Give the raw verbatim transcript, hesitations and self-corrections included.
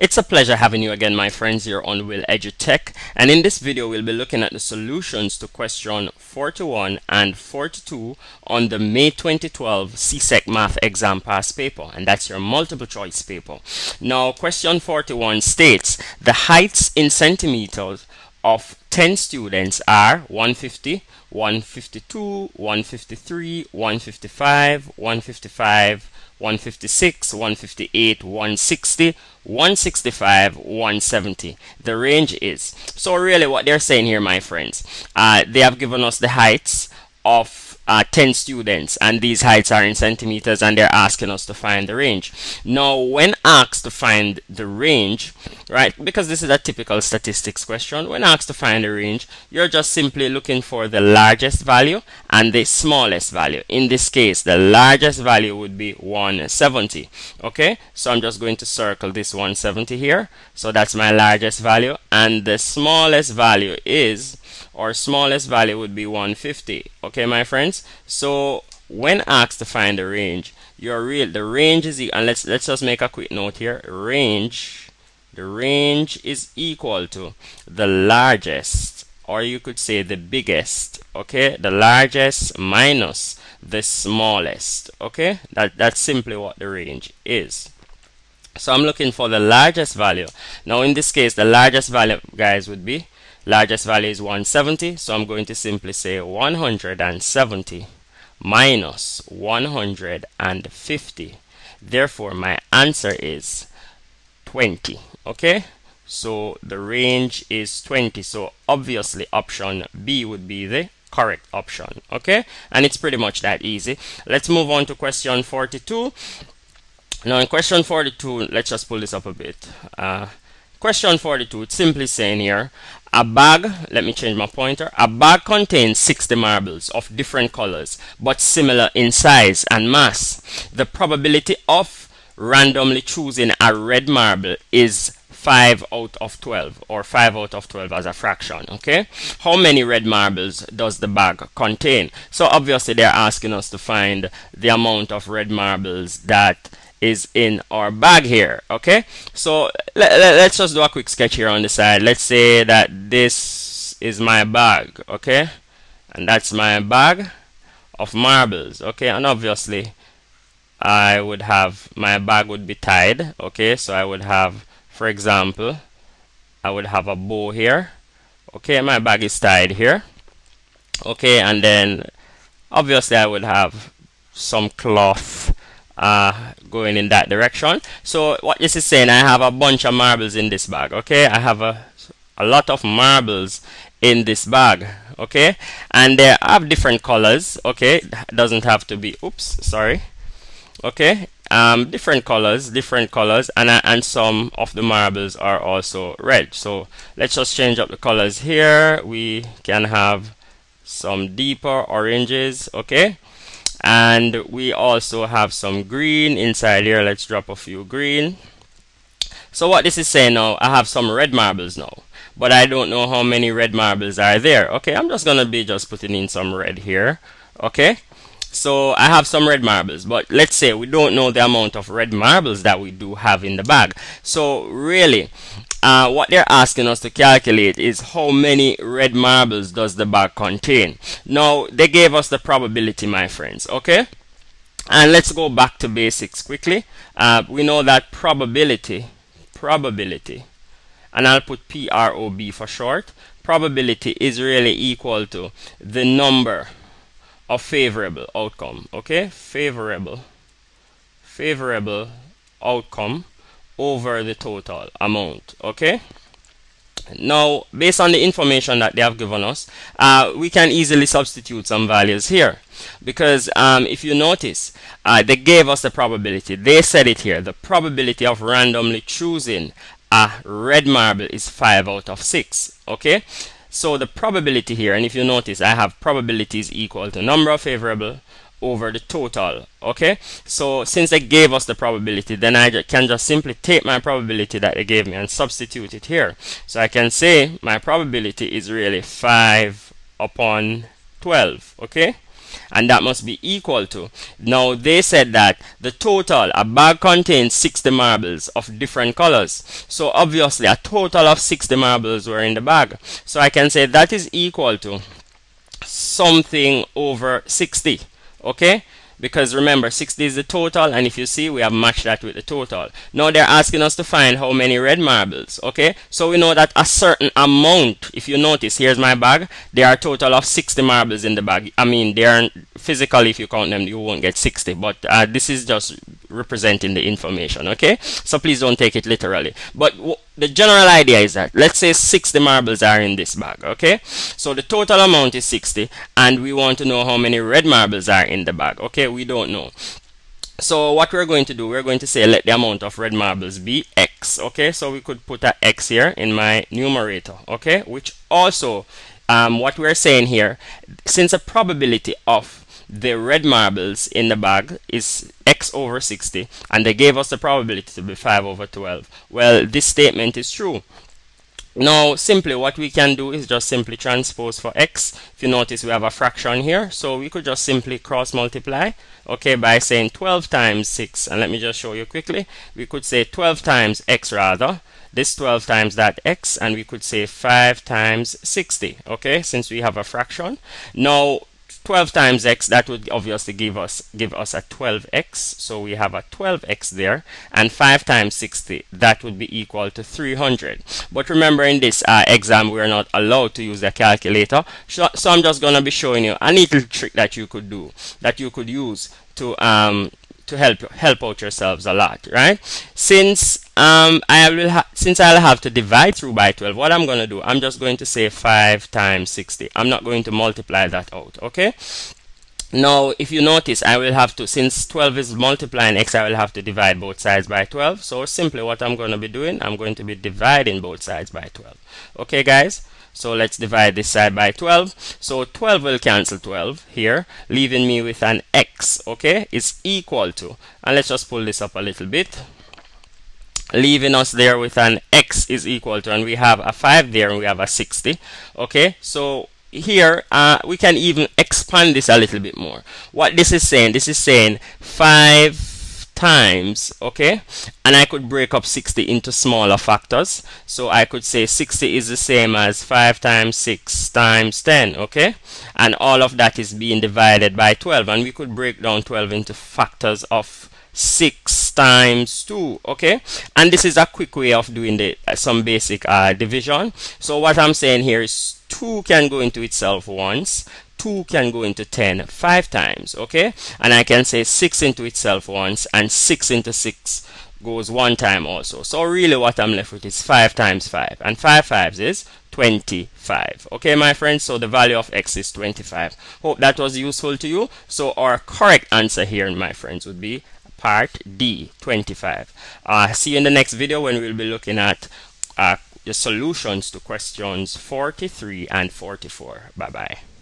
It's a pleasure having you again, my friends, here on Will EduTech, and in this video we'll be looking at the solutions to question forty-one and forty-two on the May twenty twelve C S E C math exam past paper, and that's your multiple choice paper. Now, question forty-one states the heights in centimeters of ten students are one hundred fifty, one hundred fifty-two, one hundred fifty-three, one hundred fifty-five, one hundred fifty-five, one hundred fifty-six, one hundred fifty-eight, one hundred sixty, one hundred sixty-five, one hundred seventy. The range is. So really what they're saying here, my friends, uh, they have given us the heights of uh, ten students, and these heights are in centimeters, and they're asking us to find the range. Now, when asked to find the range, right, because this is a typical statistics question, when asked to find the range, you're just simply looking for the largest value and the smallest value. In this case, the largest value would be one hundred seventy. Okay, so I'm just going to circle this one hundred seventy here. So that's my largest value, and the smallest value is, or smallest value would be one hundred fifty. Okay, my friends, so when asked to find the range, your real the range is, and let's let's just make a quick note here, range. The range is equal to the largest, or you could say the biggest, okay, the largest minus the smallest. Okay, that that's simply what the range is. So I'm looking for the largest value. Now in this case, the largest value, guys, would be, largest value is one hundred seventy, so I'm going to simply say one hundred seventy minus one hundred fifty. Therefore, my answer is twenty. Okay, so the range is twenty, so obviously option B would be the correct option. Okay, and it's pretty much that easy. Let's move on to question forty-two. Now in question forty-two, let's just pull this up a bit. uh, Question forty-two, it's simply saying here, a bag, let me change my pointer, a bag contains sixty marbles of different colors but similar in size and mass. The probability of randomly choosing a red marble is five out of twelve, or five out of twelve as a fraction. Okay, how many red marbles does the bag contain? So obviously they're asking us to find the amount of red marbles that is in our bag here. Okay, so let, let, let's just do a quick sketch here on the side. Let's say that this is my bag, okay, and that's my bag of marbles. Okay, and obviously I would have, my bag would be tied. Okay, so I would have, for example, I would have a bow here. Okay, my bag is tied here. Okay, and then obviously I would have some cloth uh going in that direction. So what this is saying, I have a bunch of marbles in this bag. Okay, I have a a lot of marbles in this bag. Okay, and they have different colors. Okay, it doesn't have to be, oops, sorry. Okay, um different colors, different colors and uh, and some of the marbles are also red. So let's just change up the colors here. We can have some deeper oranges. Okay, and we also have some green inside here. Let's drop a few green. So what this is saying now, I have some red marbles now, but I don't know how many red marbles are there. Okay, I'm just gonna be just putting in some red here. Okay, so I have some red marbles, but let's say we don't know the amount of red marbles that we do have in the bag. So really Uh, what they're asking us to calculate is how many red marbles does the bag contain. Now they gave us the probability, my friends. Okay, and let's go back to basics quickly. Uh, we know that probability, probability, and I'll put P R O B for short, probability is really equal to the number of favorable outcome. Okay, favorable, favorable outcome over the total amount. Okay, now based on the information that they have given us, uh, we can easily substitute some values here, because um, if you notice, uh, they gave us the probability. They said it here, the probability of randomly choosing a red marble is five out of six. Okay, so the probability here, and if you notice, I have probabilities equal to number of favorable over the total. Okay, so since they gave us the probability, then I ju- can just simply take my probability that they gave me and substitute it here. So I can say my probability is really five upon twelve. Okay, and that must be equal to. Now they said that the total, a bag contains sixty marbles of different colors, so obviously a total of sixty marbles were in the bag, so I can say that is equal to something over sixty, okay? Because remember, sixty is the total, and if you see, we have matched that with the total. Now they're asking us to find how many red marbles, okay? So we know that a certain amount, if you notice, here's my bag, there are a total of sixty marbles in the bag. I mean, they aren't, physically, if you count them, you won't get sixty, but uh, this is just representing the information, okay? So please don't take it literally. But w the general idea is that, let's say sixty marbles are in this bag, okay? So the total amount is sixty, and we want to know how many red marbles are in the bag, okay? We don't know. So what we're going to do, we're going to say let the amount of red marbles be X, okay? So we could put an X here in my numerator, okay? Which also, um, what we're saying here, since the probability of the red marbles in the bag is X over sixty, and they gave us the probability to be five over twelve. Well, this statement is true. Now, simply what we can do is just simply transpose for X. If you notice, we have a fraction here, so we could just simply cross multiply, okay, by saying twelve times six, and let me just show you quickly. We could say twelve times X rather, this twelve times that X, and we could say five times sixty, okay, since we have a fraction. Now, twelve times X, that would obviously give us give us a twelve X, so we have a twelve X there, and five times sixty, that would be equal to three hundred. But remember, in this uh, exam we are not allowed to use a calculator, so, so I'm just going to be showing you a little trick that you could do, that you could use to um to help help out yourselves a lot, right? Since um I will ha since I'll have to divide through by twelve, what I'm going to do, I'm just going to say five times sixty. I'm not going to multiply that out, okay? Now, if you notice, I will have to, since twelve is multiplying X, I will have to divide both sides by twelve. So simply what I'm going to be doing, I'm going to be dividing both sides by twelve, okay, guys? So let's divide this side by twelve. So twelve will cancel twelve here, leaving me with an X, okay? It's equal to, and let's just pull this up a little bit, leaving us there with an X is equal to, and we have a five there and we have a sixty, okay? So here uh, we can even expand this a little bit more. What this is saying, this is saying five times, okay, and I could break up sixty into smaller factors, so I could say sixty is the same as five times six times ten, okay, and all of that is being divided by twelve, and we could break down twelve into factors of six times two, okay? And this is a quick way of doing the uh, some basic uh, division. So what I'm saying here is two can go into itself once, two can go into ten five times, okay? And I can say six into itself once, and six into six goes one time also. So really what I'm left with is five times five, and five fives is twenty-five, okay, my friends? So the value of X is twenty-five. Hope that was useful to you. So our correct answer here, my friends, would be part D, twenty-five. Uh, see you in the next video when we'll be looking at uh, the solutions to questions forty-three and forty-four. Bye-bye.